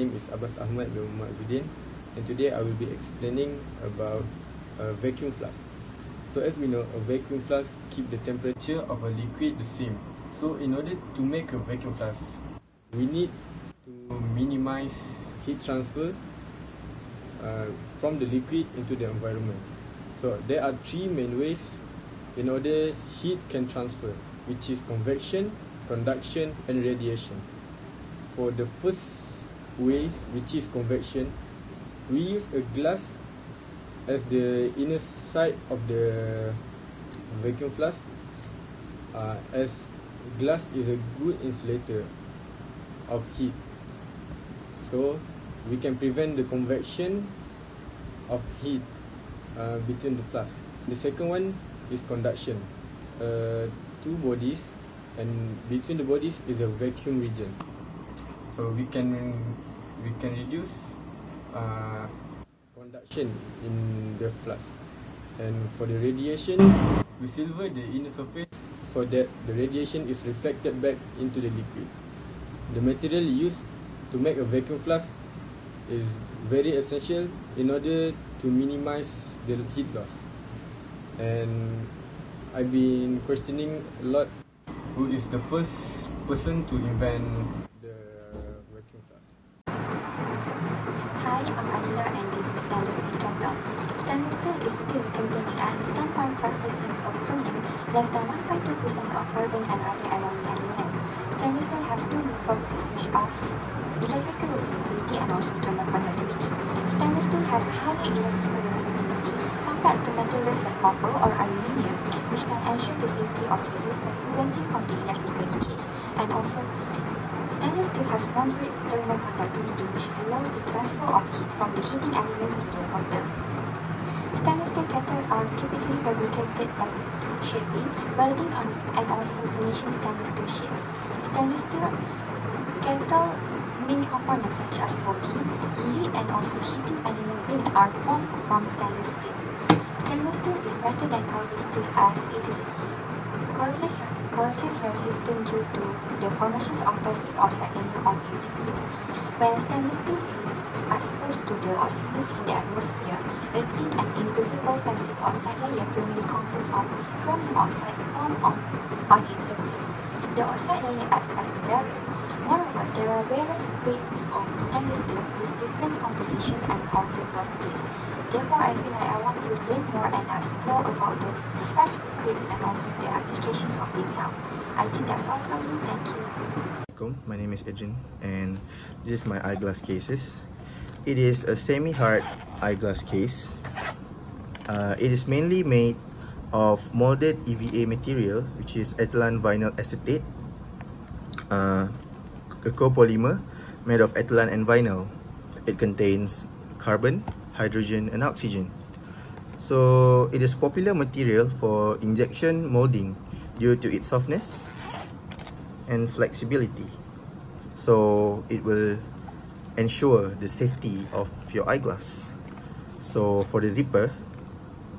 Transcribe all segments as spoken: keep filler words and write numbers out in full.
name is Abbas Ahmad bin Muhammad Zuddin, and today I will be explaining about a vacuum flask. So as we know, a vacuum flask keeps the temperature of a liquid the same. So in order to make a vacuum flask, we need to minimize heat transfer uh, from the liquid into the environment. So there are three main ways in order heat can transfer, which is convection, conduction and radiation. For the first ways, which is convection, we use a glass as the inner side of the vacuum flask, uh, as glass is a good insulator of heat, so we can prevent the convection of heat uh, between the flask. The second one is conduction. Uh, two bodies, and between the bodies is a vacuum region, so we can we can reduce uh, conduction in the flask. And for the radiation, we silver the inner surface so that the radiation is reflected back into the liquid. The material used to make a vacuum flask is very essential in order to minimize the heat loss. And I've been questioning a lot who is the first person to invent the vacuum flask. Hi, I'm Adila and this is Stainless Steel Capital. Stainless steel is steel containing at least ten point five percent of chromium, less than one point two percent of carbon and other alloying elements. Stainless steel has two main properties, which are electrical resistivity and also thermal conductivity. Stainless steel has high electrical resistivity compared to materials like copper or aluminium, which can ensure the safety of users by preventing from the electrical leakage. And also, stainless steel has moderate thermal conductivity, which allows the transfer of heat from the heating elements to the water. Stainless steel kettles are typically fabricated by shaping, welding, on, and also finishing stainless steel sheets. Stainless steel kettle main components such as body, lid, and also heating element base are formed from stainless steel. Stainless steel is better than carbon steel as it is corrosion resistant due to the formations of passive oxide layer on its surface. When stainless steel is exposed to the oxygen in the atmosphere, a thin and invisible passive oxide layer primarily composed of chromium oxide formed on, on its surface. The oxide layer acts as a barrier. Moreover, there are various grades of stainless steel with different compositions and also properties. Therefore, I feel like I want to learn more and explore about the specific grades and also the applications of itself. I think that's all from me. Thank you. My name is Ejin, and this is my eyeglass cases. It is a semi-hard eyeglass case. Uh, it is mainly made of molded E V A material, which is ethylene vinyl acetate, uh, a copolymer made of ethylene and vinyl. It contains carbon, hydrogen and oxygen. So it is popular material for injection molding due to its softness and flexibility. So it will ensure the safety of your eyeglass. So for the zipper,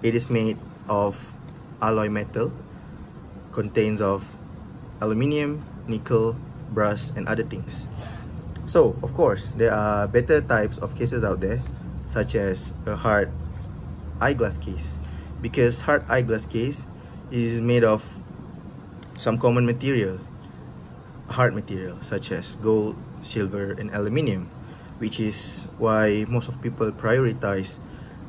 it is made of alloy metal, contains of aluminium, nickel, brass and other things. So of course there are better types of cases out there, such as a hard eyeglass case, because hard eyeglass case is made of some common material, hard material such as gold, silver and aluminium, which is why most of people prioritize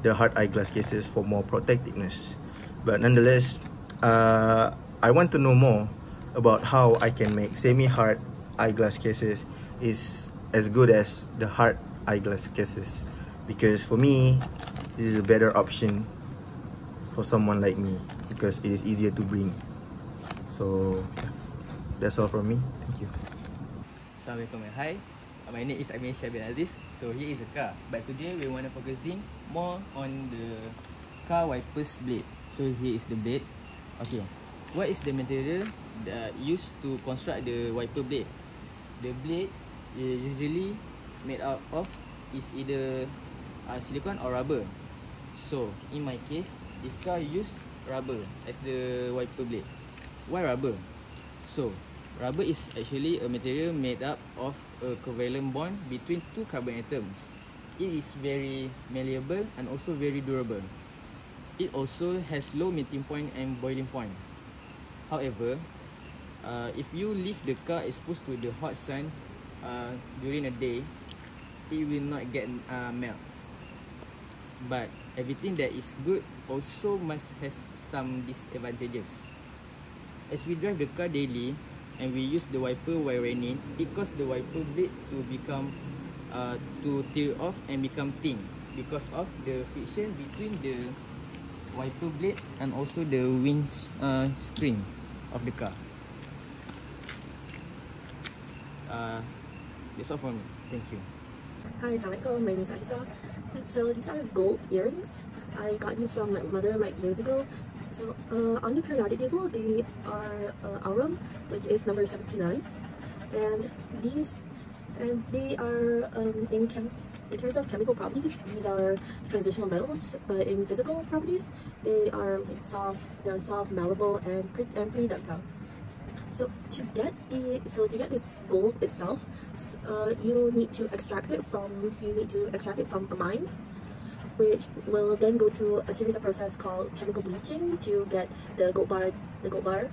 the hard eyeglass cases for more protectiveness. But nonetheless, uh, I want to know more about how I can make semi-hard eyeglass cases is as good as the hard eyeglass cases. Because for me, this is a better option for someone like me, because it is easier to bring. So that's all from me. Thank you. Assalamualaikum. Hi, my name is Amin Shabir Aziz. So here is a car, but today we want to focusing more on the car wipers blade. So here is the blade. Okay, what is the material that used to construct the wiper blade? The blade is usually made out of is either Uh, silicone or rubber. So in my case, this car use rubber as the wiper blade. Why rubber? So Rubber is actually a material made up of a covalent bond between two carbon atoms. It is very malleable and also very durable. It also has low melting point and boiling point. However, uh, if you leave the car exposed to the hot sun uh, during a day, it will not get uh, melt. But everything that is good also must have some disadvantages. As we drive the car daily and we use the wiper while raining, it causes the wiper blade to become uh, to tear off and become thin because of the friction between the wiper blade and also the wind uh, screen of the car. Uh, that's all for me. Thank you. Hi, Assalamualaikum. My name is Aisha. So these are gold earrings. I got these from my mother like years ago. So uh, on the periodic table, they are uh, Aurum, which is number seventy-nine, and these and they are um, in chem in terms of chemical properties, these are transitional metals. But in physical properties, they are like soft. They are soft, malleable, and pretty, and pretty ductile. So to get the so to get this gold itself, uh, you need to extract it from you need to extract it from a mine, which will then go through a series of process called chemical bleaching to get the gold bar. The gold bar.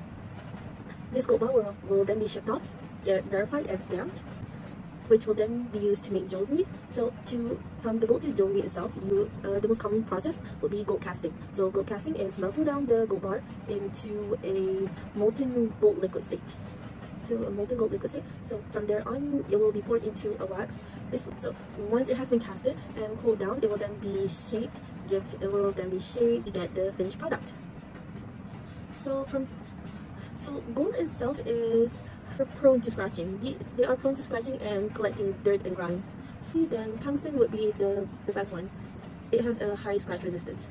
This gold bar will, will then be shipped off, get verified and stamped, which will then be used to make jewelry. So to from the gold to jewelry itself, you uh, the most common process will be gold casting. So gold casting is melting down the gold bar into a molten gold liquid state. To a molten gold liquid state. So from there on, it will be poured into a wax. This one. So once it has been casted and cooled down, it will then be shaped. Give it will then be shaped to get the finished product. So from so gold itself is prone to scratching. They, they are prone to scratching and collecting dirt and grime. See, then tungsten would be the, the best one. It has a high scratch resistance.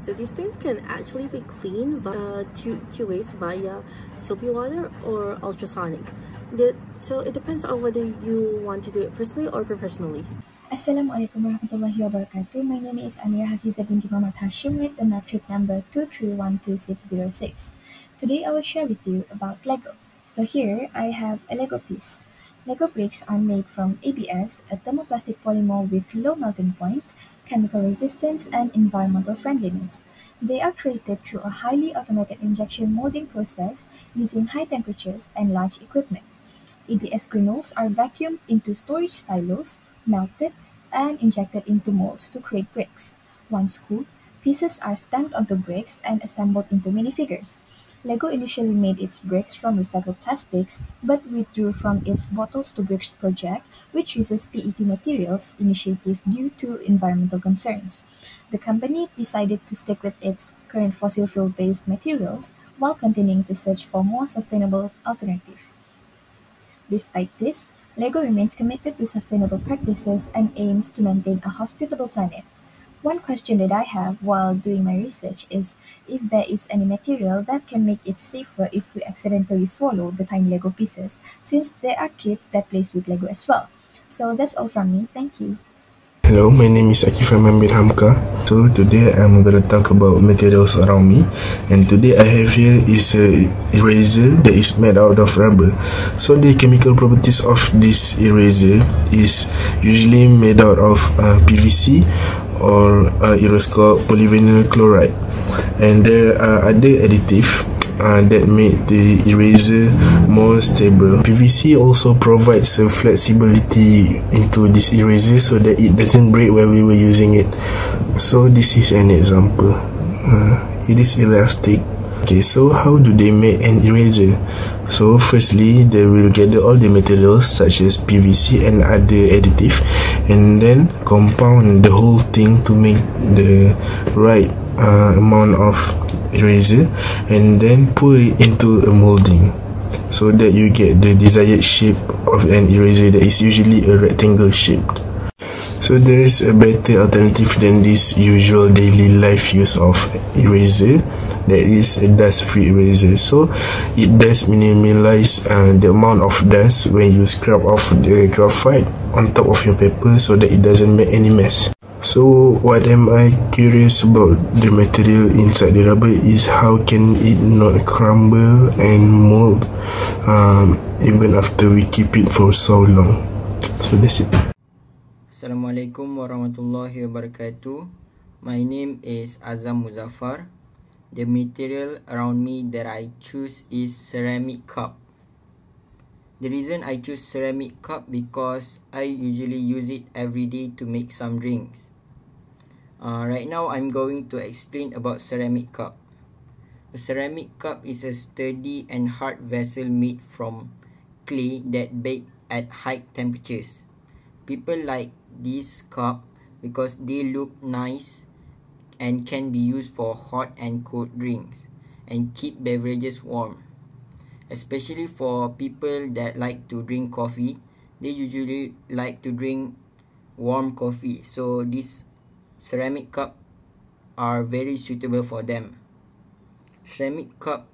So these things can actually be cleaned by uh, two, two ways, via soapy water or ultrasonic. The, so it depends on whether you want to do it personally or professionally. Assalamualaikum warahmatullahi wabarakatuh. My name is Amira Hafiza Binti Mohammad Hashim with the metric number two three one two six zero six. Today I will share with you about LEGO. So here I have a LEGO piece. LEGO bricks are made from A B S, a thermoplastic polymer with low melting point, chemical resistance, and environmental friendliness. They are created through a highly automated injection molding process using high temperatures and large equipment. A B S granules are vacuumed into storage silos, melted, and injected into molds to create bricks. Once cooled, pieces are stamped onto bricks and assembled into minifigures. LEGO initially made its bricks from recycled plastics, but withdrew from its Bottles to Bricks project, which uses P E T materials initiative due to environmental concerns. The company decided to stick with its current fossil fuel-based materials while continuing to search for more sustainable alternatives. Despite this, LEGO remains committed to sustainable practices and aims to maintain a hospitable planet. One question that I have while doing my research is if there is any material that can make it safer if we accidentally swallow the tiny LEGO pieces, since there are kids that play with LEGO as well. So that's all from me. Thank you. Hello, my name is Aqeef Aiman. So today I'm going to talk about materials around me, and today I have here is a eraser that is made out of rubber. So the chemical properties of this eraser is usually made out of uh, P V C or uh, it was called polyvinyl chloride, and there are other additives uh, that make the eraser more stable. P V C also provides a flexibility into this eraser so that it doesn't break when we were using it. So this is an example. Uh, it is elastic. Okay, so how do they make an eraser? So firstly, they will gather all the materials such as P V C and other additive, and then compound the whole thing to make the right uh, amount of eraser, and then pour it into a molding so that you get the desired shape of an eraser that is usually a rectangle shaped. So there is a better alternative than this usual daily life use of eraser, that is a dust-free eraser. So it does minimize uh, the amount of dust when you scrub off the graphite on top of your paper so that it doesn't make any mess. So what am I curious about the material inside the rubber is how can it not crumble and mold um, even after we keep it for so long. So that's it. Assalamualaikum warahmatullahi wabarakatuh. My name is Azam Muzaffar. The material around me that I choose is ceramic cup. The reason I choose ceramic cup because I usually use it every day to make some drinks. Uh, right now, I'm going to explain about ceramic cup. A ceramic cup is a sturdy and hard vessel made from clay that bakes at high temperatures. People like this cup because they look nice and can be used for hot and cold drinks and keep beverages warm. Especially for people that like to drink coffee, they usually like to drink warm coffee. So these ceramic cup are very suitable for them. Ceramic cup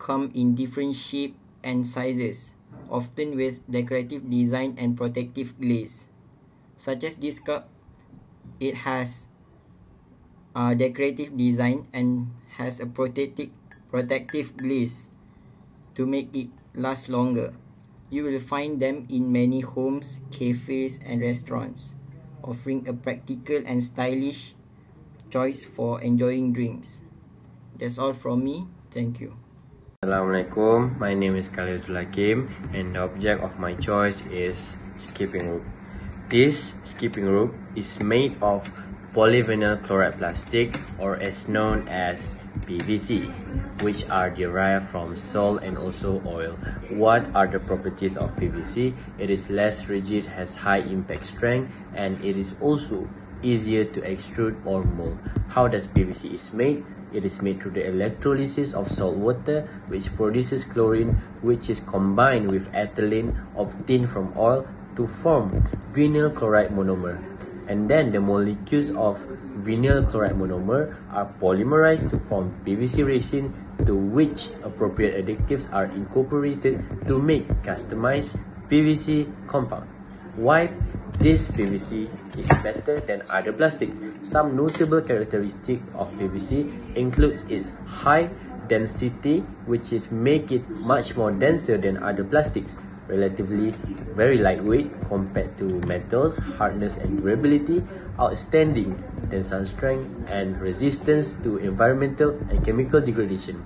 come in different shape and sizes, often with decorative design and protective glaze. Such as this cup, it has a decorative design and has a protective protective glaze to make it last longer. You will find them in many homes, cafes and restaurants, offering a practical and stylish choice for enjoying drinks. That's all from me. Thank you. Assalamualaikum. My name is Iyadh Ilyasshah and the object of my choice is skipping rope. This skipping rope is made of polyvinyl chloride plastic, or as known as P V C, which are derived from salt and also oil. What are the properties of P V C? It is less rigid, has high impact strength, and it is also easier to extrude or mold. How does P V C is made? It is made through the electrolysis of salt water, which produces chlorine, which is combined with ethylene obtained from oil to form vinyl chloride monomer. And then the molecules of vinyl chloride monomer are polymerized to form P V C resin, to which appropriate additives are incorporated to make customized P V C compound. Why this P V C is better than other plastics? Some notable characteristics of P V C includes its high density, which is make it much more denser than other plastics. Relatively very lightweight compared to metals, hardness and durability, outstanding tensile strength and resistance to environmental and chemical degradation.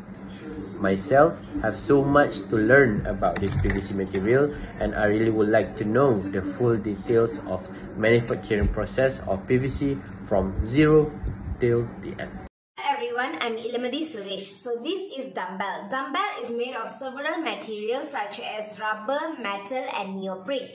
Myself have so much to learn about this P V C material, and I really would like to know the full details of manufacturing process of P V C from zero till the end. I'm Elamathy. So this is dumbbell. Dumbbell is made of several materials such as rubber, metal and neoprene.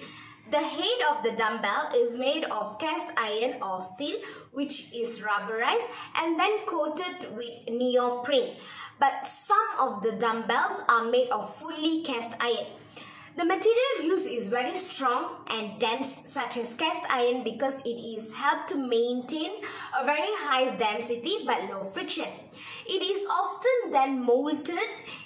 The head of the dumbbell is made of cast iron or steel, which is rubberized and then coated with neoprene. But some of the dumbbells are made of fully cast iron. The material used is very strong and dense, such as cast iron, because it is helped to maintain a very high density but low friction. It is often then molded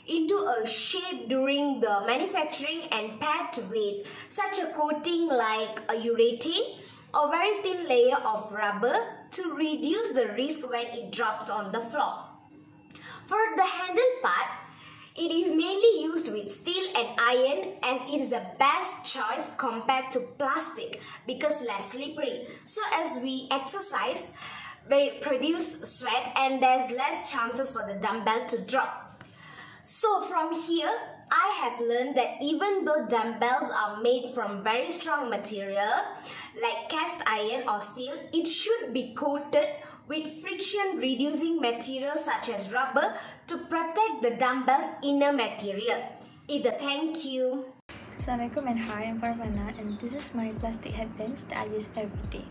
into a shape during the manufacturing and packed with such a coating like a urethane or very thin layer of rubber to reduce the risk when it drops on the floor. For the handle part, it is mainly used with steel and iron, as it is the best choice compared to plastic because less slippery. So as we exercise, we produce sweat and there's less chances for the dumbbell to drop. So from here, I have learned that even though dumbbells are made from very strong material like cast iron or steel, it should be coated with friction reducing materials such as rubber to protect the dumbbell's inner material. Either thank you. Assalamualaikum and hi, I'm Farah Farhanah and this is my plastic headbands that I use every day.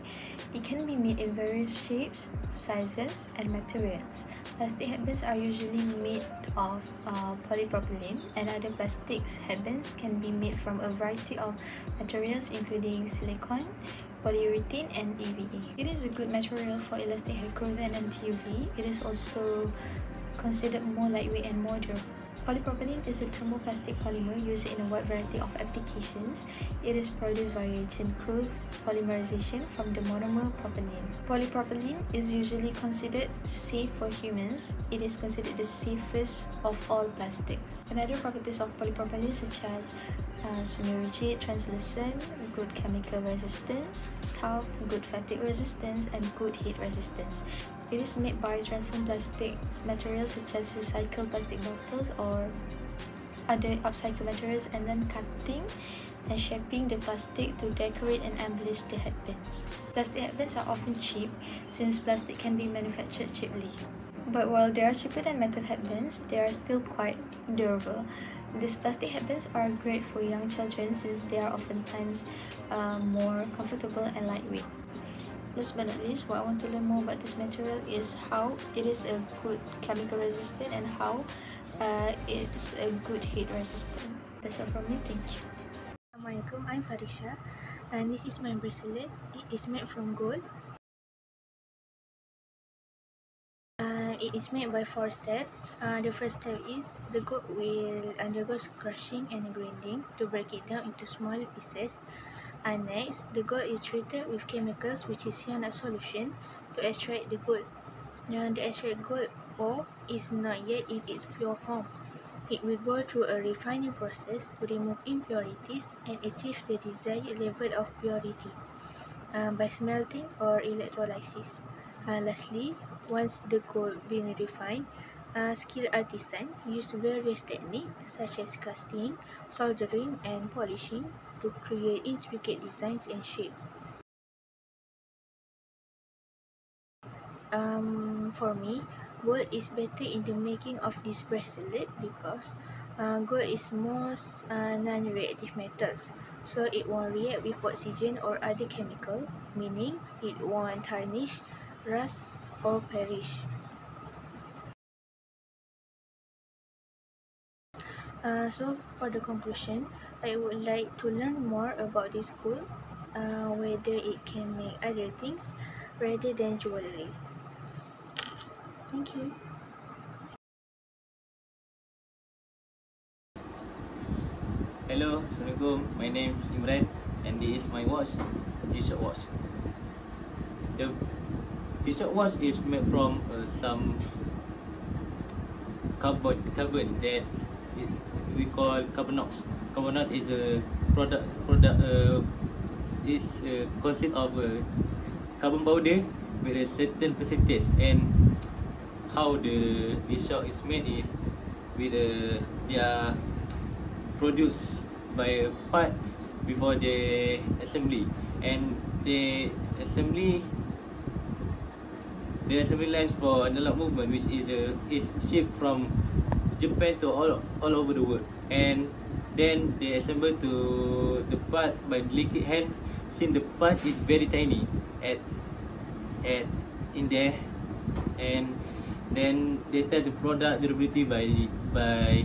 It can be made in various shapes, sizes and materials. Plastic headbands are usually made of uh, polypropylene, and other plastics headbands can be made from a variety of materials including silicone, polyurethane and E V A. It is a good material for elastic hair growth and anti-U V. It is also considered more lightweight and more durable. Polypropylene is a thermoplastic polymer used in a wide variety of applications. It is produced via chain growth polymerization from the monomer propylene. Polypropylene is usually considered safe for humans. It is considered the safest of all plastics. Another properties of polypropylene such as uh, semi-rigid, translucent, good chemical resistance, tough, good fatigue resistance, and good heat resistance. It is made by transformed plastics materials such as recycled plastic bottles or other upcycled materials, and then cutting and shaping the plastic to decorate and embellish the headbands. Plastic headbands are often cheap since plastic can be manufactured cheaply. But while they are cheaper than metal headbands, they are still quite durable. These plastic headbands are great for young children since they are oftentimes uh, more comfortable and lightweight. Last but not least, what I want to learn more about this material is how it is a good chemical resistant and how uh, it's a good heat resistant. That's all from me, thank you. Assalamualaikum, I'm Farisha and this is my bracelet. It is made from gold. Uh, it is made by four steps. Uh, the first step is the gold will undergo crushing and grinding to break it down into small pieces. And next, the gold is treated with chemicals which is cyanide solution to extract the gold. Now, the extract gold ore is not yet in its pure form. It will go through a refining process to remove impurities and achieve the desired level of purity um, by smelting or electrolysis. Uh, lastly, once the gold being refined, uh, skilled artisans use various techniques such as casting, soldering, and polishing to create intricate designs and shapes. Um, for me, gold is better in the making of this bracelet because uh, gold is most uh, non-reactive metals, so it won't react with oxygen or other chemical, meaning it won't tarnish, rust, or perish. Uh, so for the conclusion, I would like to learn more about this gold, uh, whether it can make other things rather than jewelry. Thank you. Hello, Assalamualaikum. My name is Imran and this is my watch, G-Shock watch. The G-Shock watch is made from uh, some carbon, carbon that is we call carbonate. Carbonate is a product. Product uh, is uh, consists of uh, carbon powder with a certain percentage. And how the G-Shock is made is with uh, they are produced by a part before the assembly, and the assembly the assembly lines for analog movement, which is uh, is shipped from Japan to all all over the world, and then they assemble to the part by delicate hand, since the part is very tiny at at in there, and then they test the product durability by by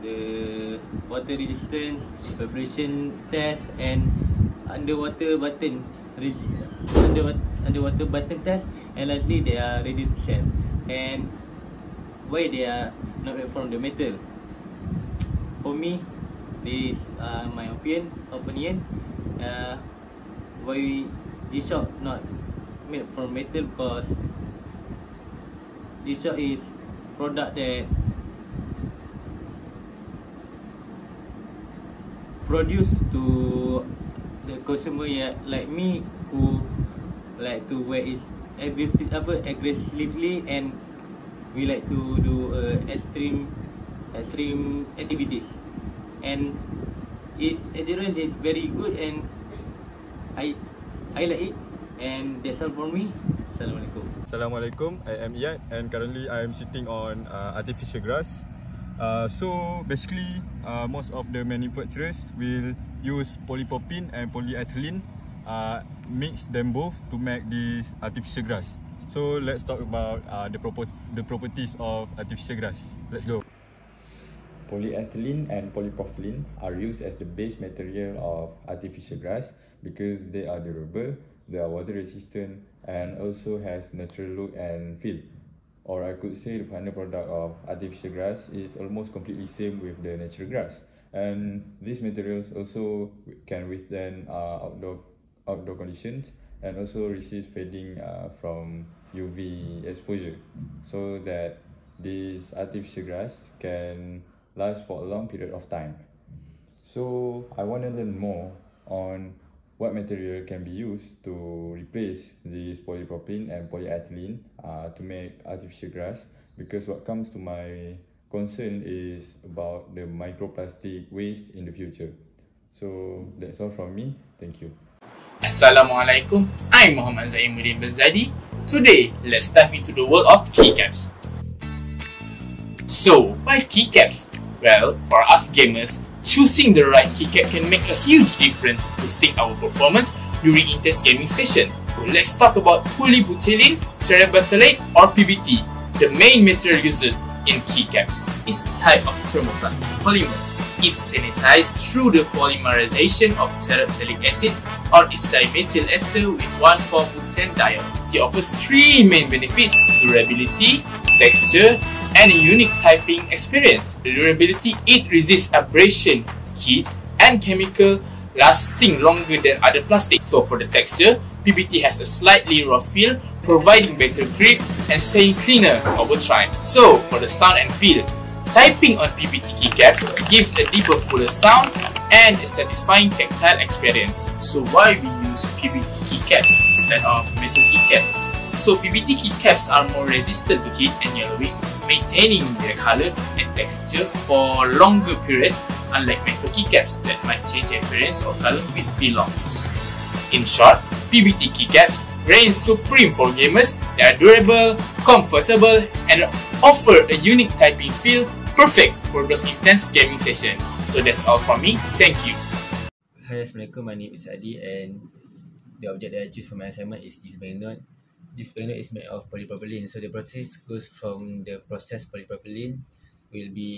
the water resistance, vibration test, and underwater button under underwater button test, and lastly they are ready to sell. And why they are not from the metal? For me, this uh, my opinion. Opinion. Uh, why G-Shock not made from metal? Because G-Shock is product that produced to the consumer like me who like to wear it aggressively and we like to do uh, extreme extreme activities, and its endurance is very good and I I like it, and that's all for me. Assalamualaikum. Assalamualaikum. I am Iyadh and currently I am sitting on uh, artificial grass. Uh, so basically, uh, most of the manufacturers will use polypropylene and polyethylene, uh, mix them both to make this artificial grass. So let's talk about uh, the, proper the properties of artificial grass. Let's go. Polyethylene and polypropylene are used as the base material of artificial grass because they are durable, they are water resistant, and also has natural look and feel. or I could say the final product of artificial grass is almost completely same with the natural grass. And these materials also can withstand uh, outdoor outdoor conditions and also resist fading uh, from U V exposure, so that this artificial grass can last for a long period of time. So I want to learn more on what material can be used to replace this polypropylene and polyethylene uh, to make artificial grass, because what comes to my concern is about the microplastic waste in the future. So that's all from me. Thank you. Assalamualaikum. I'm Muhammad Zahimuddin Benzadi. Today, let's dive into the world of keycaps. So, why keycaps? Well, for us gamers, choosing the right keycap can make a huge difference, boosting our performance during intense gaming session. Let's talk about polypropylene, terephthalate, or P B T. The main material used in keycaps is a type of thermoplastic polymer. It's sanitized through the polymerization of terephthalic acid or its dimethyl ester with one four butadiol. It offers three main benefits: durability, texture, and a unique typing experience. The durability, it resists abrasion, heat, and chemical, lasting longer than other plastics. So for the texture, P B T has a slightly rough feel, providing better grip and staying cleaner over time. So for the sound and feel, typing on P B T keycaps gives a deeper, fuller sound and a satisfying tactile experience. So why we use P B T keycaps instead of metal keycaps? So P B T keycaps are more resistant to heat and yellowing, maintaining their color and texture for longer periods, unlike metal keycaps that might change appearance or color with belongs. In short, P B T keycaps reign supreme for gamers. They are durable, comfortable, and offer a unique typing feel, perfect for those intense gaming sessions. So that's all from me. Thank you. Hi, Assalamualaikum. My name is Adi, and the object that I choose for my assignment is this bayonet. This panel is made of polypropylene, so the process goes from the processed polypropylene will be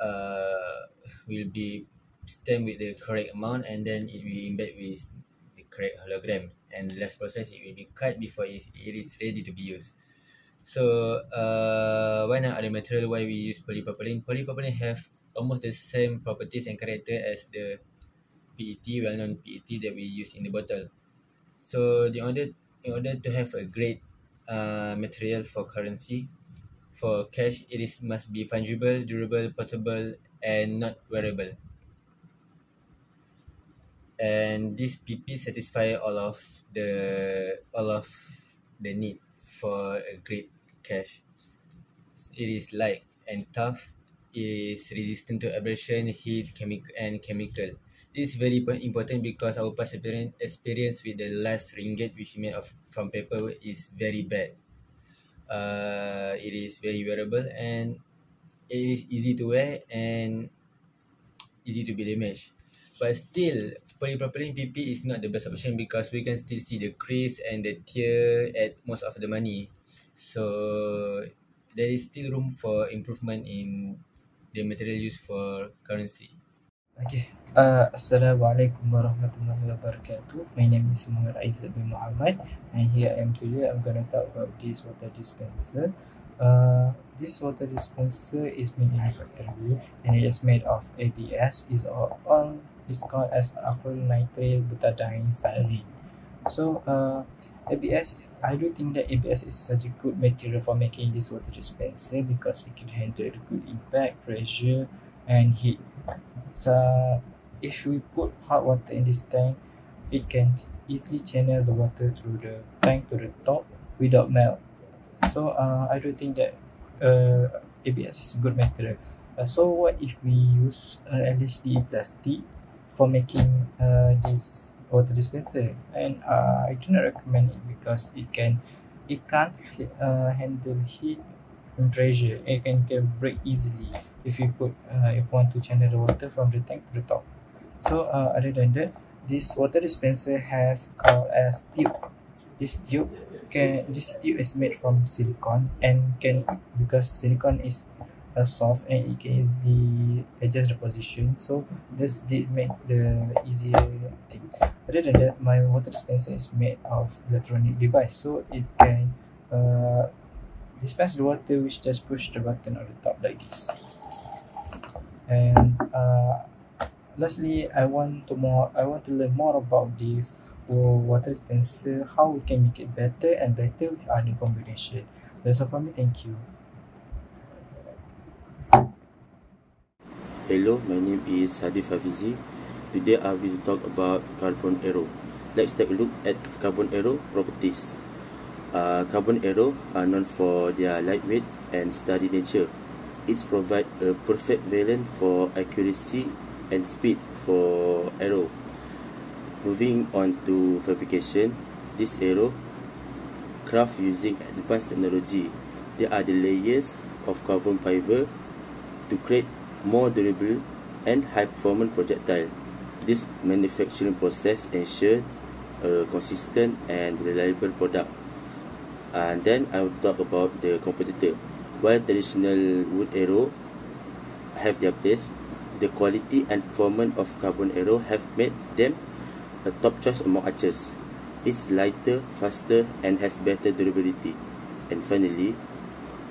uh will be stamped with the correct amount, and then it will embed with the correct hologram, and the last process it will be cut before it is ready to be used. So uh when are the material why we use polypropylene? Polypropylene have almost the same properties and character as the P E T, well-known P E T that we use in the bottle. So the order in order to have a great uh, material for currency, for cash, it is must be fungible, durable, portable, and not wearable. And this P P satisfy all of the all of the need for a great cash. It is light and tough. It is resistant to abrasion, heat, chemical, and chemical. This is very important because our past experience with the last ringgit, which made of from paper, is very bad. Uh, it is very wearable, and it is easy to wear and easy to be damaged. But still, polypropylene P P is not the best option because we can still see the crease and the tear at most of the money. So there is still room for improvement in the material used for currency. Okay. Uh, Assalamualaikum warahmatullahi wabarakatuh. My name is Muhammad Aizad bin Muhammad, and here I am today. I'm gonna talk about this water dispenser. Uh, this water dispenser is made in a factory, and it is made of A B S. It's all, all it's called as Apple nitrile butadiene styrene. So uh, A B S. I do think that A B S is such a good material for making this water dispenser because it can handle good impact, pressure, and heat. So if we put hot water in this tank, it can easily channel the water through the tank to the top without melt. So uh, I do think that uh, A B S is a good material. Uh, so what if we use uh, L H D plastic for making uh, this water dispenser? And uh, I do not recommend it because it can it can't uh, handle heat and pressure. It can, can break easily if you put uh, if want to channel the water from the tank to the top. So uh, other than that, this water dispenser has called as tube. This tube can this tube is made from silicone and can because silicone is uh, soft and it can easily adjust the position. So this did make the easier thing. Other than that, my water dispenser is made of electronic device, so it can uh, dispense the water, which just push the button on the top like this. And uh, lastly, I want to more I want to learn more about this water dispenser, how we can make it better and better with other combination. That's all for me. Thank you. Hello, my name is Hadif Hafizi. Today I will talk about carbon arrow. Let's take a look at carbon arrow properties. Uh, carbon arrow are known for their lightweight and sturdy nature. It provides a perfect valence for accuracy and speed for arrow. Moving on to fabrication, this arrow craft using advanced technology. There are the layers of carbon fiber to create more durable and high-performance projectile. This manufacturing process ensures a consistent and reliable product. And then I will talk about the competitor. While traditional wood arrow have their place, the quality and performance of carbon arrow have made them a top choice among archers. It's lighter, faster, and has better durability. And finally,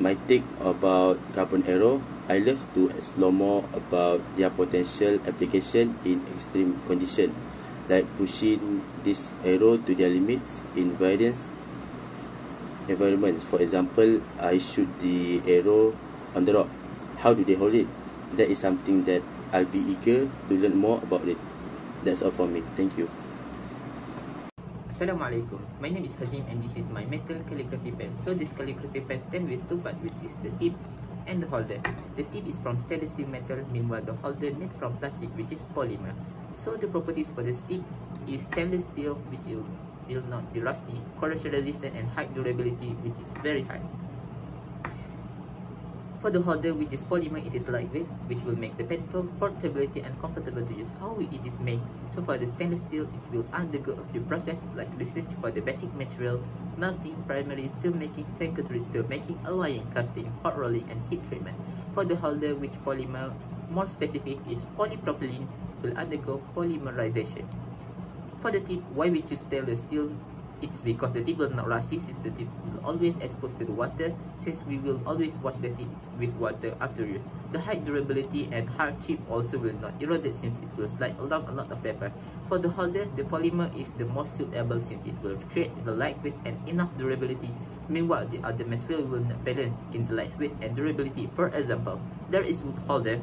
my take about carbon arrow, I love to explore more about their potential application in extreme conditions, like pushing this arrow to their limits in various environments. For example, I shoot the arrow on the rock. How do they hold it? That is something that I'll be eager to learn more about it. That's all for me. Thank you. Assalamualaikum. My name is Hazim and this is my metal calligraphy pen. So this calligraphy pen stands with two parts, which is the tip and the holder. The tip is from stainless steel metal, meanwhile the holder made from plastic, which is polymer. So the properties for the tip is stainless steel, which will, will not be rusty, corrosion resistant and high durability, which is very high. For the holder, which is polymer, it is lightweight, which will make the pen portability and comfortable to use. How it is made? So for the stainless steel, it will undergo a few processes like research for the basic material, melting, primary steel making, secondary steel making, alloying, casting, hot rolling, and heat treatment. For the holder, which polymer, more specific, is polypropylene, will undergo polymerization. For the tip, why we choose stainless steel? It is because the tip will not rusty, since the tip will always exposed to the water, since we will always wash the tip with water after use. The high durability and hard tip also will not erode, since it will slide along a lot of paper. For the holder, the polymer is the most suitable, since it will create the lightweight and enough durability. Meanwhile, the other material will not balance in the lightweight and durability. For example, there is wood holder,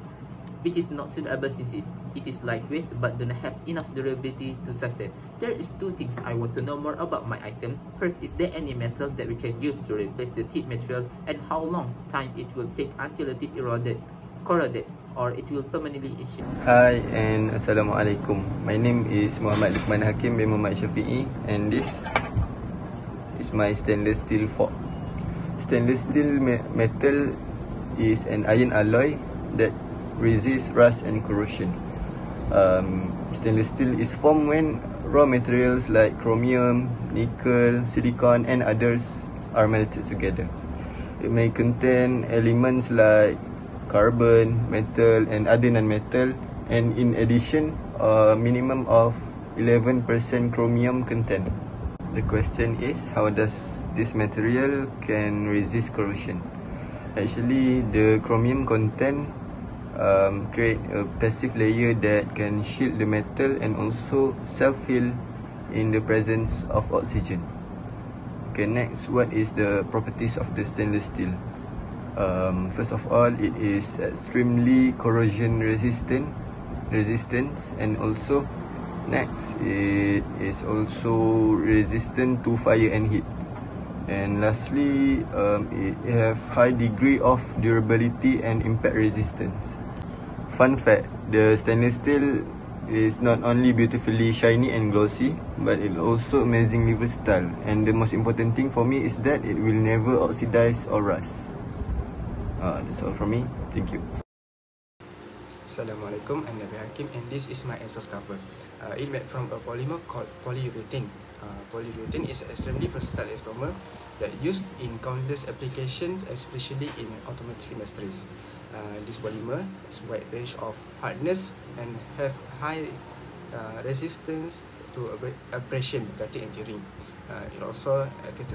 which is not suitable since it, it is lightweight but do not have enough durability to sustain. There is two things I want to know more about my item. First, is there any metal that we can use to replace the tip material, and how long time it will take until the tip eroded, corroded, or it will permanently issue. Hi and Assalamualaikum. My name is Muhammad Luqman Hakim bin Muhammad Shafi'i, and this is my stainless steel fork. Stainless steel me metal is an iron alloy that resist rust and corrosion. Um, stainless steel is formed when raw materials like chromium, nickel, silicon and others are melted together. It may contain elements like carbon, metal and other non-metal, and in addition a minimum of eleven percent chromium content. The question is, how does this material can resist corrosion? Actually, the chromium content Um, create a passive layer that can shield the metal and also self-heal in the presence of oxygen. Okay, next, what is the properties of the stainless steel? Um, first of all, it is extremely corrosion resistant, resistance, and also next, it is also resistant to fire and heat. And lastly, um, it have high degree of durability and impact resistance. Fun fact, the stainless steel is not only beautifully shiny and glossy, but it also amazingly versatile. And the most important thing for me is that it will never oxidize or rust. Uh, that's all from me. Thank you. Assalamualaikum, I'm Nabil Hakem and this is my exhaust cover. Uh, it made from a polymer called polyurethane. Uh, polyurethane is an extremely versatile elastomer that used in countless applications, especially in automotive industries. Uh, this polymer has a wide range of hardness and have high uh, resistance to abrasion, cutting and tearing. Uh, it also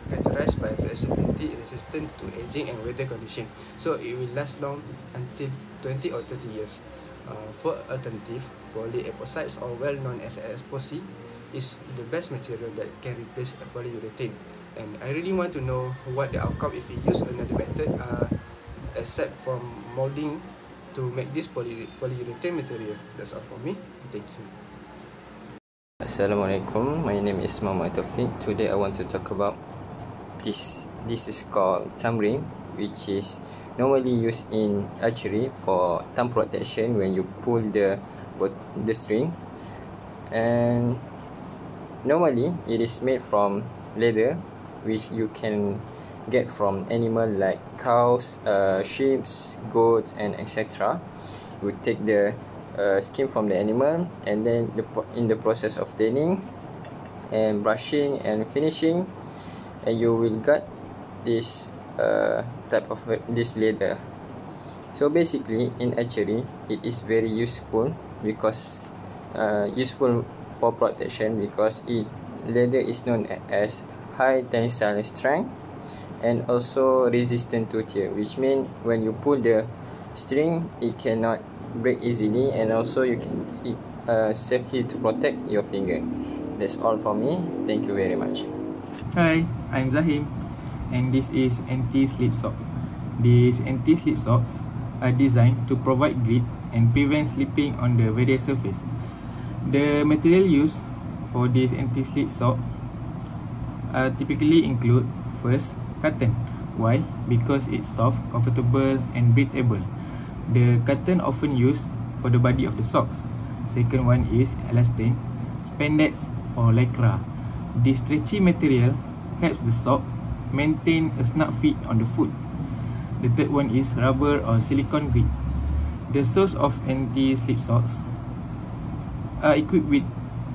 characterized by flexibility, resistant to aging and weather condition. So it will last long until twenty or thirty years. Uh, for alternative, polyapposites, or well known as epoxy, is the best material that can replace a polyurethane. And I really want to know what the outcome if we use another method, uh, except from molding, to make this poly polyurethane material. That's all for me. Thank you. Assalamualaikum. My name is Muhammad Taufiq. Today I want to talk about this. This is called tamrin, which is normally used in archery for thumb protection when you pull the the string, and normally it is made from leather, which you can get from animal like cows, uh, sheep, goats, and et cetera. You take the uh, skin from the animal, and then the, in the process of tanning and brushing and finishing, and you will get this Uh, type of this leather. So basically, in archery, it is very useful because uh, useful for protection, because it leather is known as high tensile strength and also resistant to tear, which means when you pull the string, it cannot break easily, and also you can it uh, safely to protect your finger. That's all for me. Thank you very much. Hi, I'm Zahim, and this is anti-slip sock. These anti-slip socks are designed to provide grip and prevent slipping on the various surface. The material used for these anti-slip sock uh, typically include, first, cotton. Why? Because it's soft, comfortable, and breathable. The cotton often used for the body of the socks. Second one is elastane, spandex, or lycra. This stretchy material helps the sock maintain a snug fit on the foot. The third one is rubber or silicone grids. The soles of anti-slip socks are equipped with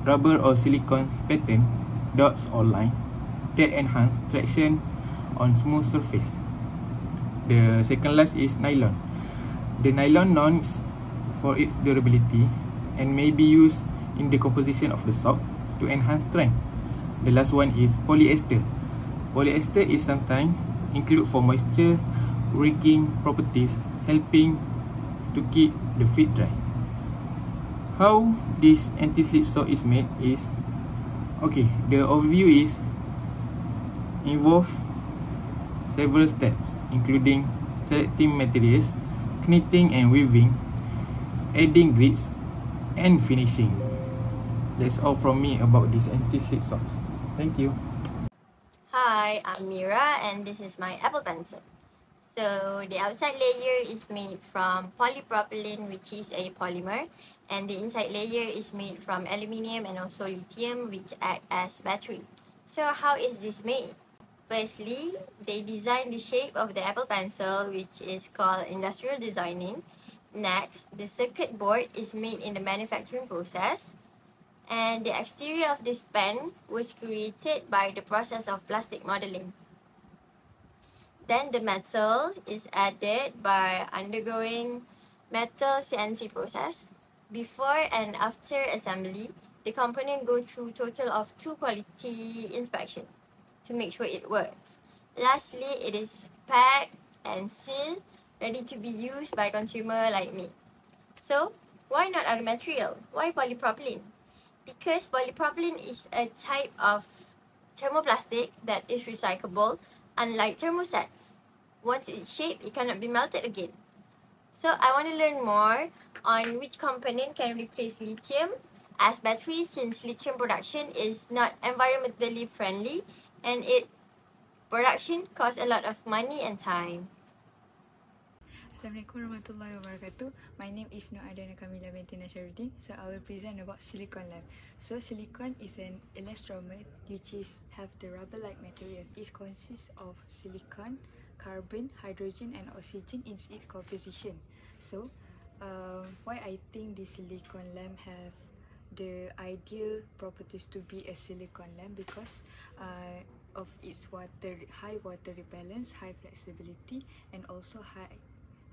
rubber or silicone pattern, dots, or line that enhance traction on smooth surface. The second last is nylon. The nylon knows for its durability and may be used in the composition of the sock to enhance strength. The last one is polyester. Polyester is sometimes included for moisture-wicking properties, helping to keep the feet dry. How this anti-slip sock is made is, okay, the overview is involve several steps, including selecting materials, knitting and weaving, adding grips, and finishing. That's all from me about this anti-slip socks. Thank you. Hi, I'm Mira, and this is my Apple Pencil. So the outside layer is made from polypropylene, which is a polymer, and the inside layer is made from aluminium and also lithium, which act as battery. So how is this made? Firstly, they designed the shape of the Apple Pencil, which is called industrial designing. Next, the circuit board is made in the manufacturing process. And the exterior of this pen was created by the process of plastic modeling. Then the metal is added by undergoing metal C N C process. Before and after assembly, the component go through total of two quality inspection to make sure it works. Lastly, it is packed and sealed, ready to be used by consumer like me. So, why not other material? Why polypropylene? Because polypropylene is a type of thermoplastic that is recyclable, unlike thermosets. Once it's shaped, it cannot be melted again. So I want to learn more on which component can replace lithium as battery, since lithium production is not environmentally friendly and its production costs a lot of money and time. Assalamualaikum warahmatullahi wabarakatuh. My name is Nur Adana Kamila binti Nasharuddin. So I will present about silicone lamp. So silicone is an elastomer which is have the rubber-like material. It consists of silicon, carbon, hydrogen, and oxygen in its composition. So uh, why I think the silicone lamp have the ideal properties to be a silicone lamp, because uh, of its water high water repellence, high flexibility, and also high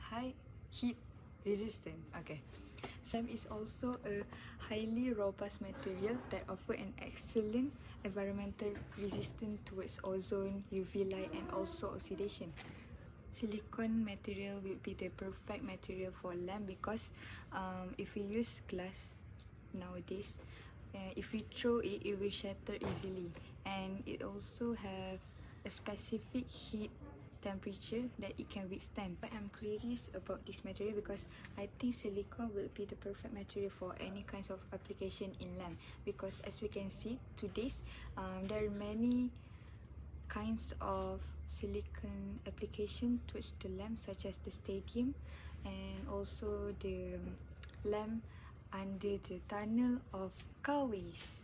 high heat resistant. Okay, Gypsum is also a highly robust material that offers an excellent environmental resistance towards ozone, U V light and also oxidation. Silicon material will be the perfect material for lamp because um, if we use glass nowadays, uh, if we throw it, it will shatter easily, and it also have a specific heat temperature that it can withstand. But I'm curious about this material because I think silicone will be the perfect material for any kinds of application in lamp, because as we can see today, um, there are many kinds of silicone application towards the lamp, such as the stadium and also the lamp under the tunnel of carways.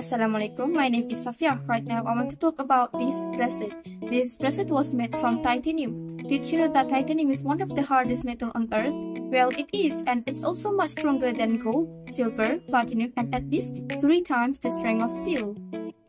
Assalamualaikum, my name is Safia. Right now, I want to talk about this bracelet. This bracelet was made from titanium. Did you know that titanium is one of the hardest metals on earth? Well, it is, and it's also much stronger than gold, silver, platinum, and at least three times the strength of steel.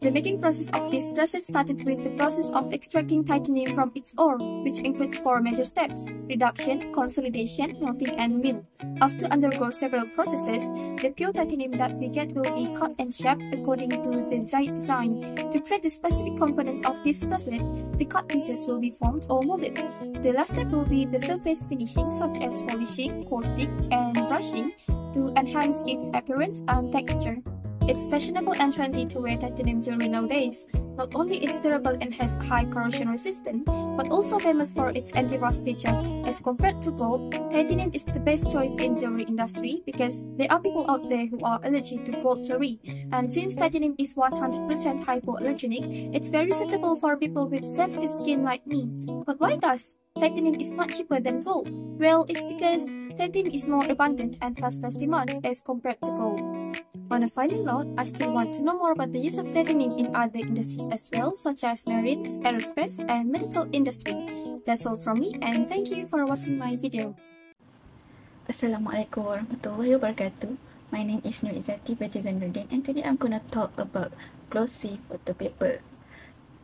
The making process of this bracelet started with the process of extracting titanium from its ore, which includes four major steps: reduction, consolidation, melting, and mill. After undergoing several processes, the pure titanium that we get will be cut and shaped according to the design. To create the specific components of this bracelet, the cut pieces will be formed or molded. The last step will be the surface finishing, such as polishing, coating, and brushing to enhance its appearance and texture. It's fashionable and trendy to wear titanium jewelry nowadays. Not only it's durable and has high corrosion resistance, but also famous for its anti-rust feature. As compared to gold, titanium is the best choice in jewelry industry because there are people out there who are allergic to gold jewelry. And since titanium is one hundred percent hypoallergenic, it's very suitable for people with sensitive skin like me. But why does titanium is much cheaper than gold? Well, it's because titanium is more abundant and has less demands as compared to gold. On a final note, I still want to know more about the use of titanium in other industries as well, such as marine, aerospace, and medical industry. That's all from me, and thank you for watching my video. Assalamualaikum warahmatullahi wabarakatuh. My name is Nur Izzati binti Zainuddin, and today I'm gonna talk about glossy photo paper.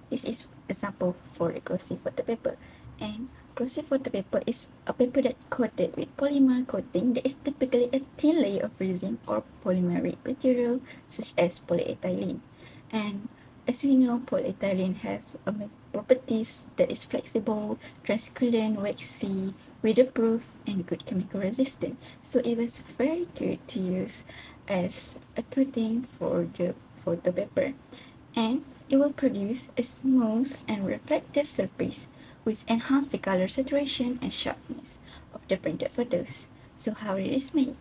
This is a sample for a glossy photo paper, and glossy photo paper is a paper that's coated with polymer coating that is typically a thin layer of resin or polymeric material such as polyethylene. And as we know, polyethylene has properties that is flexible, translucent, waxy, weatherproof, and good chemical resistance. So it was very good to use as a coating for the photo paper. And it will produce a smooth and reflective surface, which enhance the color saturation and sharpness of the printed photos. So how it is made?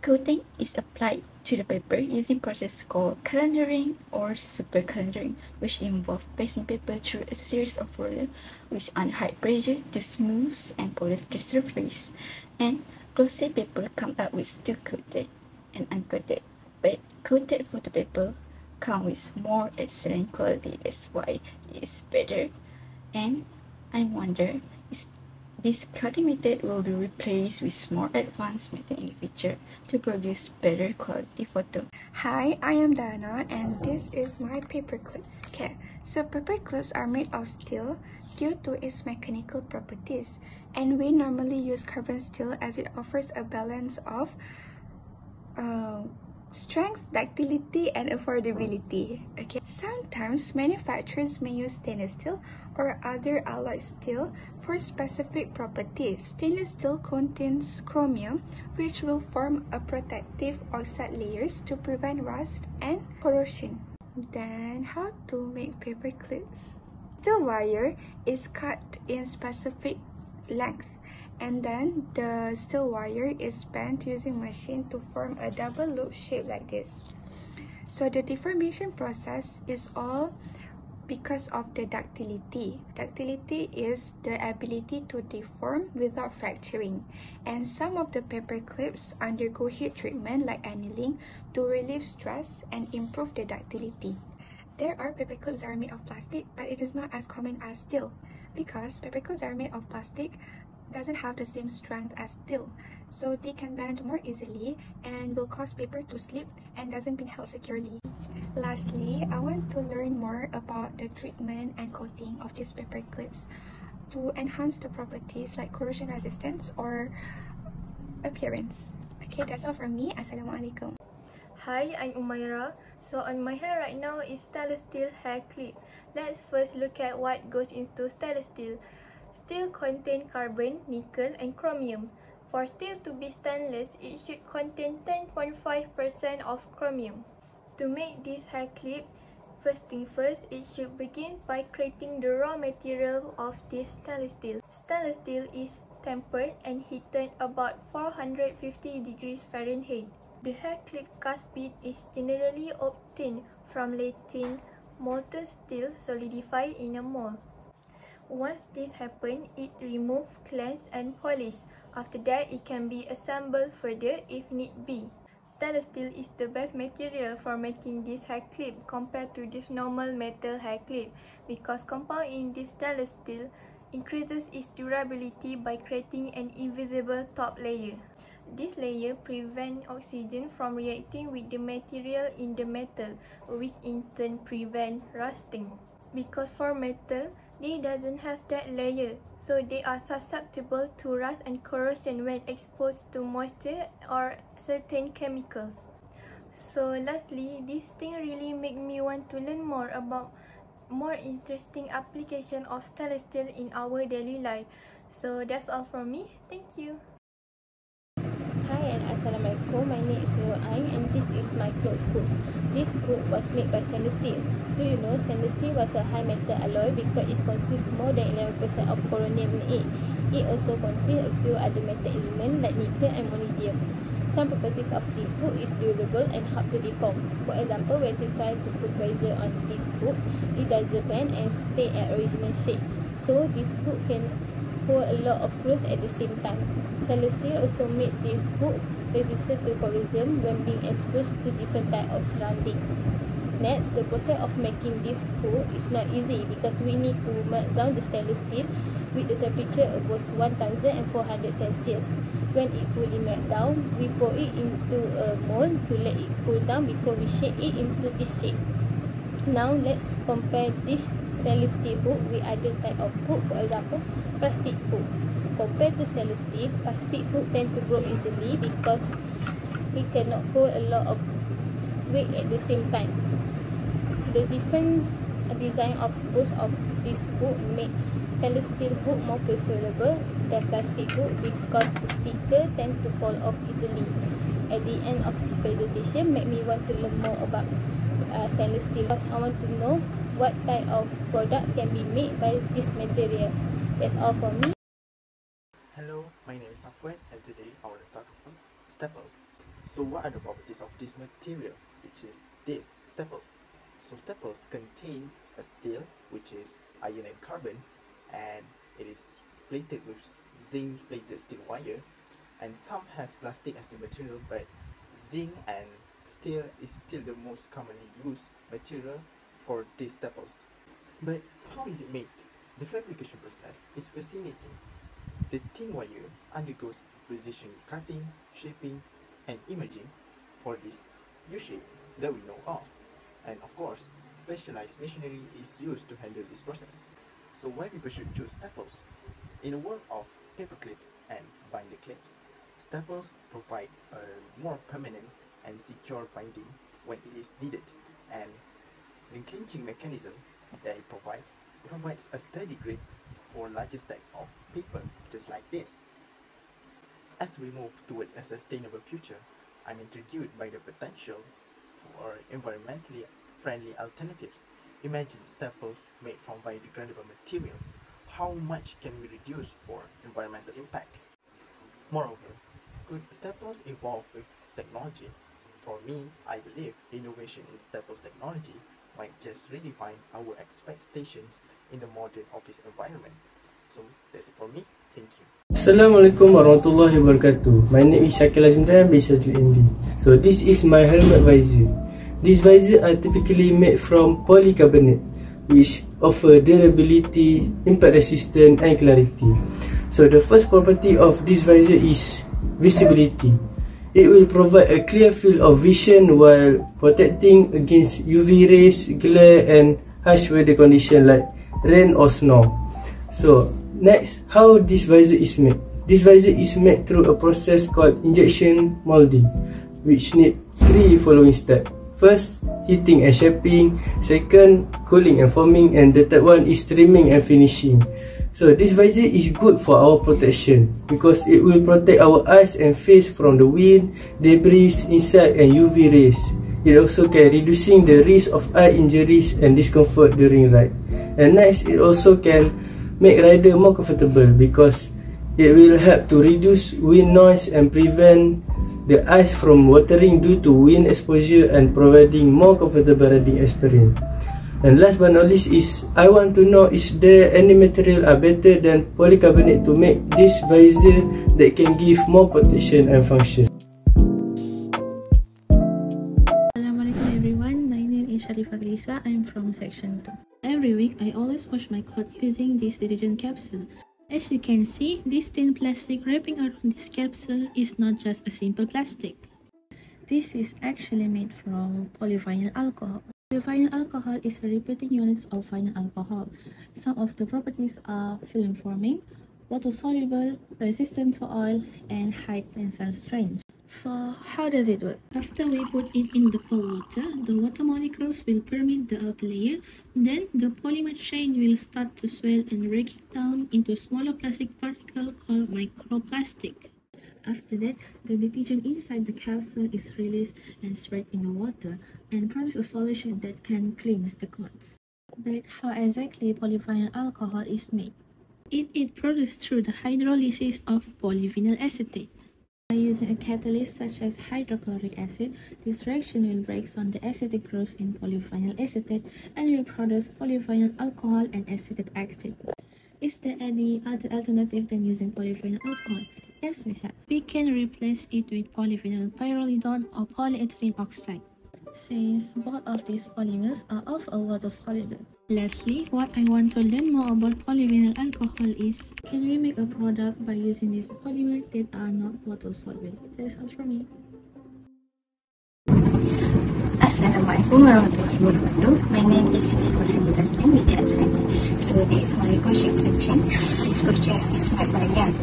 Coating is applied to the paper using process called calendering or super calendering, which involve passing paper through a series of rollers which under high pressure to smooth and polish the surface. And glossy paper comes out with two coated and uncoated, but coated photo paper comes with more excellent quality. That's why it is better. And I wonder if this coating method will be replaced with more advanced method in the future to produce better quality photo. Hi, I am Dana, and this is my paperclip. Okay, so paperclips are made of steel due to its mechanical properties, and we normally use carbon steel as it offers a balance of uh, strength, ductility, and affordability. Okay. Sometimes manufacturers may use stainless steel or other alloy steel for specific properties. Stainless steel contains chromium, which will form a protective oxide layers to prevent rust and corrosion. Then how to make paper clips? Steel wire is cut in specific length, and then the steel wire is bent using machine to form a double loop shape like this. So the deformation process is all because of the ductility. Ductility is the ability to deform without fracturing, and some of the paper clips undergo heat treatment like annealing to relieve stress and improve the ductility. There are paper clips that are made of plastic, but it is not as common as steel because paper clips are made of plastic. doesn't have the same strength as steel, so they can bend more easily and will cause paper to slip and doesn't been held securely. Lastly, I want to learn more about the treatment and coating of these paper clips to enhance the properties like corrosion resistance or appearance. Okay, that's all from me. Assalamualaikum. Hi, I'm Umaira. So on my hair right now is stainless steel hair clip. Let's first look at what goes into stainless steel. Steel contains carbon, nickel and chromium. For steel to be stainless, it should contain ten point five percent of chromium. To make this hair clip, first thing first, it should begin by creating the raw material of this stainless steel. Stainless steel is tempered and heated about four hundred fifty degrees Fahrenheit. The hair clip cast bit is generally obtained from letting molten steel solidify in a mold. Once this happens, it removes, cleanse and polish. After that, it can be assembled further if need be. Stainless steel is the best material for making this hair clip compared to this normal metal hair clip because compound in this stainless steel increases its durability by creating an invisible top layer. This layer prevents oxygen from reacting with the material in the metal, which in turn prevents rusting. Because for metal, they doesn't have that layer, so they are susceptible to rust and corrosion when exposed to moisture or certain chemicals. So lastly, this thing really make me want to learn more about more interesting application of stainless steel in our daily life. So that's all from me. Thank you. Hi and Assalamualaikum. My name is Ruai and this is my clothes hook. This hook was made by stainless steel. Do you know stainless steel was a high metal alloy because it consists more than eleven percent of coronium A. It also consists a few other metal elements like nickel and molybdenum. Some properties of the hook is durable and hard to deform. For example, when you try to put pressure on this hook, it doesn't bend and stay at original shape. So this hook can hold a lot of clothes at the same time. Stainless steel also makes the hook resistant to corrosion when being exposed to different types of surrounding. Next, the process of making this hook is not easy because we need to melt down the stainless steel with the temperature above one thousand four hundred Celsius. When it fully melts down, we pour it into a mold to let it cool down before we shape it into this shape. Now, let's compare this stainless steel hook with other type of hook, for example, plastic hook. Compared to stainless steel, plastic hook tend to broke easily because it cannot hold a lot of weight at the same time. The different design of both of these hook make stainless steel hook more preferable than plastic hook because the sticker tend to fall off easily. At the end of the presentation, made me want to learn more about uh, stainless steel because I want to know what type of product can be made by this material. That's all for me. Hello, my name is Safwan and today I will talk about staples. So what are the properties of this material, which is this, staples? So staples contain a steel, which is iron and carbon, and it is plated with zinc plated steel wire, and some has plastic as the material, but zinc and steel is still the most commonly used material for these staples. But how is it made? The fabrication process is fascinating. The thin wire undergoes precision cutting, shaping and imaging for this U-shape that we know of. And of course, specialized machinery is used to handle this process. So why people should choose staples? In a world of paper clips and binder clips, staples provide a more permanent and secure binding when it is needed, and the clinching mechanism that it provides provides a steady grip for larger stack of paper, just like this. As we move towards a sustainable future, I'm intrigued by the potential for environmentally friendly alternatives. Imagine staples made from biodegradable materials. How much can we reduce for environmental impact? Moreover, could staples evolve with technology? For me, I believe innovation in staples technology might just redefine our expectations in the modern office environment. So that's it for me. Thank you. Assalamualaikum warahmatullahi wabarakatuh. My name is Shakil Azim Dayam, B S L N D. So this is my helmet visor. These visors are typically made from polycarbonate, which offer durability, impact resistance and clarity. So the first property of this visor is visibility. It will provide a clear field of vision while protecting against U V rays, glare and harsh weather conditions like rain or snow. So next, how this visor is made. This visor is made through a process called injection molding, which need three following steps. First, heating and shaping. Second, cooling and forming. And the third one is trimming and finishing. So this visor is good for our protection because it will protect our eyes and face from the wind, debris, insect and U V rays. It also can reducing the risk of eye injuries and discomfort during ride. And next, it also can make rider more comfortable because it will help to reduce wind noise and prevent the eyes from watering due to wind exposure and providing more comfortable riding experience. And last but not least is, I want to know, is there any material are better than polycarbonate to make this visor that can give more protection and function? Assalamualaikum everyone, my name is Sharifah Grisa, I'm from section two. Every week, I always wash my clothes using this detergent capsule. As you can see, this thin plastic wrapping around this capsule is not just a simple plastic. This is actually made from polyvinyl alcohol. Polyvinyl alcohol is a repeating unit of vinyl alcohol. Some of the properties are film forming, water-soluble, resistant to oil, and high tensile strength. So, how does it work? After we put it in the cold water, the water molecules will permeate the outer layer. Then, the polymer chain will start to swell and break it down into smaller plastic particles called microplastic. After that, the detergent inside the capsule is released and spread in the water and produce a solution that can cleanse the clothes. But how exactly polyvinyl alcohol is made? It is produced through the hydrolysis of polyvinyl acetate. By using a catalyst such as hydrochloric acid, this reaction will break down the acetic groups in polyvinyl acetate and will produce polyvinyl alcohol and acetic acid. Is there any other alternative than using polyvinyl alcohol? Yes, we have. We can replace it with polyvinyl pyrrolidone or polyethylene oxide, since both of these polymers are also water-soluble. Lastly, what I want to learn more about polyvinyl alcohol is, can we make a product by using these polymers that are not water-soluble? That is all for me. Assalamualaikum warahmatullahi wabarakatuh. My name is Iyadh Ilyasshah. So this is my question section. This question is made by yarn.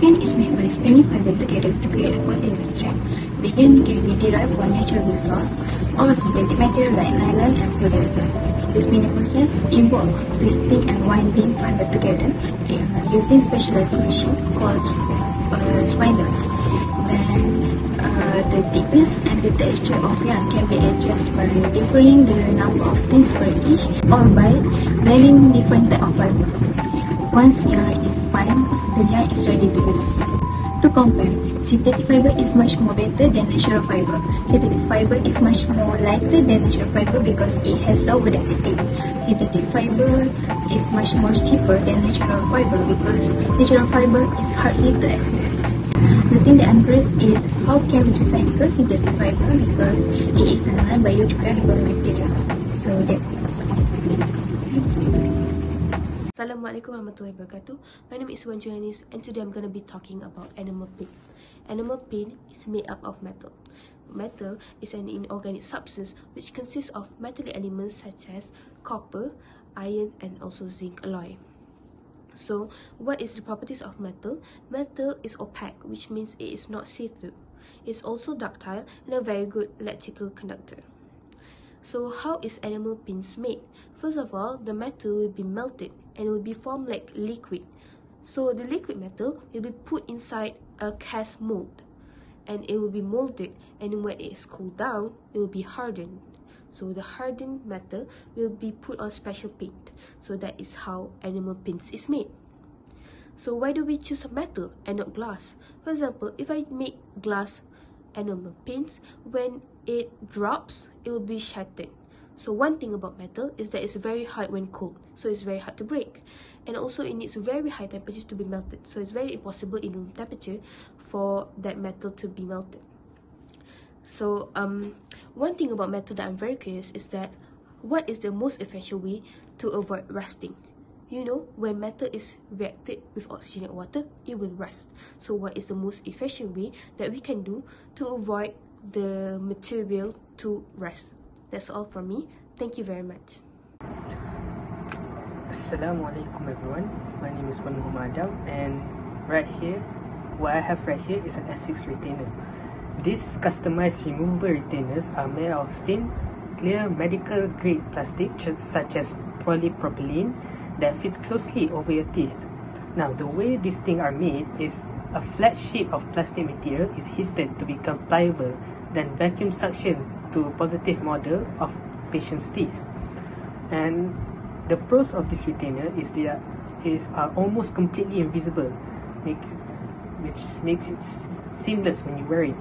Yarn is made by spinning fiber together to create a continuous thread. The yarn can be derived from natural resource or synthetic material like nylon and polyester. The spinning process involves twisting and winding fiber together uh, using specialized machine called uh, spindles. Then uh, the thickness and the texture of yarn can be adjusted by differing the number of things per each or by varying different types of fiber. Once yarn is spun, the yarn is ready to use. To compare, synthetic fiber is much more better than natural fiber. Synthetic fiber is much more lighter than natural fiber because it has lower density. Synthetic fiber is much more cheaper than natural fiber because natural fiber is hardly to access. The thing that I'm impressed is how can we recycle synthetic fiber because it is a non-biodegradable material. So that's all for me. Thank you. Assalamualaikum warahmatullahi wabarakatuh. My name is Wan Janice and today I'm going to be talking about animal paint. Animal paint is made up of metal. Metal is an inorganic substance which consists of metallic elements such as copper, iron and also zinc alloy. So, what is the properties of metal? Metal is opaque, which means it is not see-through. It's also ductile and a very good electrical conductor. So, how is animal paints made? First of all, the metal will be melted and will be formed like liquid. So, the liquid metal will be put inside a cast mold and it will be molded, and when it is cooled down, it will be hardened. So, the hardened metal will be put on special paint. So, that is how animal paints is made. So, why do we choose metal and not glass? For example, if I make glass animal paints, when it drops, it will be shattered. So one thing about metal is that it's very hard when cold, so it's very hard to break, and also it needs very high temperatures to be melted, so it's very impossible in room temperature for that metal to be melted. So um, one thing about metal that I'm very curious is that what is the most efficient way to avoid rusting? you know, when metal is reacted with oxygenated water, it will rust. So what is the most efficient way that we can do to avoid the material to rust? That's all from me. Thank you very much. Assalamu alaikum everyone. My name is Wan Muhammad and right here, what I have right here is an Essex retainer. These customized removable retainers are made of thin, clear medical grade plastic such as polypropylene that fits closely over your teeth. Now, the way these things are made is a flat sheet of plastic material is heated to become pliable, then vacuum suction to a positive model of patient's teeth. And the pros of this retainer is they are, is are almost completely invisible, makes, which makes it seamless when you wear it.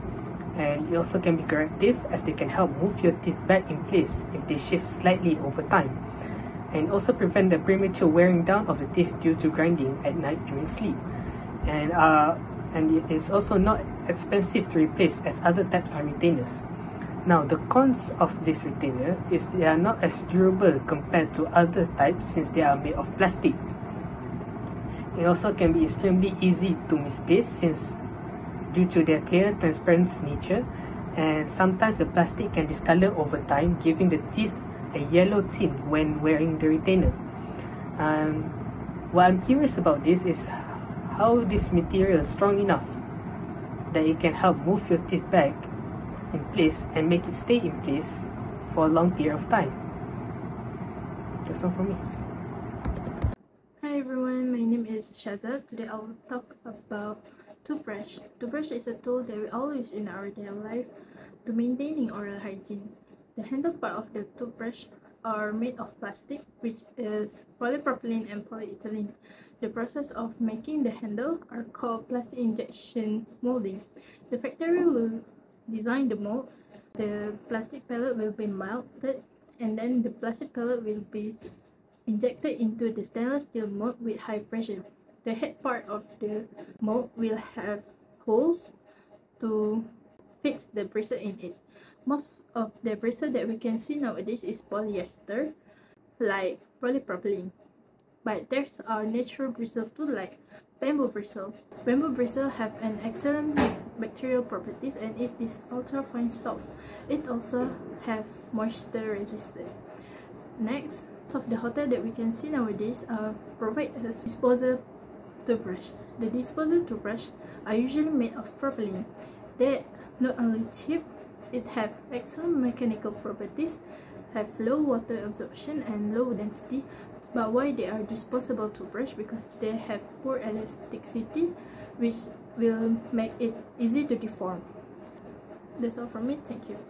And it also can be corrective as they can help move your teeth back in place if they shift slightly over time. And also prevent the premature wearing down of the teeth due to grinding at night during sleep. And, uh, and it is also not expensive to replace as other types of retainers. Now, the cons of this retainer is they are not as durable compared to other types since they are made of plastic. It also can be extremely easy to misplace since due to their clear, transparent nature, and sometimes the plastic can discolor over time, giving the teeth a yellow tint when wearing the retainer. Um, what I'm curious about this is how this material is strong enough that it can help move your teeth back in place and make it stay in place for a long period of time. That's all for me. Hi everyone, my name is Shazad. Today I will talk about toothbrush. Toothbrush is a tool that we all use in our daily life to maintaining oral hygiene. The handle part of the toothbrush are made of plastic, which is polypropylene and polyethylene. The process of making the handle are called plastic injection molding. The factory will design the mold. The plastic pellet will be melted, and then the plastic pellet will be injected into the stainless steel mold with high pressure. The head part of the mold will have holes to fix the bristle in it. Most of the bristle that we can see nowadays is polyester, like polypropylene. But there's our natural bristle too, like bamboo bristle. Bamboo bristle have an excellent bacterial properties and it is ultra fine soft. It also have moisture resistant. Next, of the hotel that we can see nowadays uh, provide a disposable toothbrush. The disposable toothbrush are usually made of propylene. They not only cheap, it have excellent mechanical properties, have low water absorption and low density. But why they are disposable toothbrush? Because they have poor elasticity, which will make it easy to deform. That's all from me. Thank you.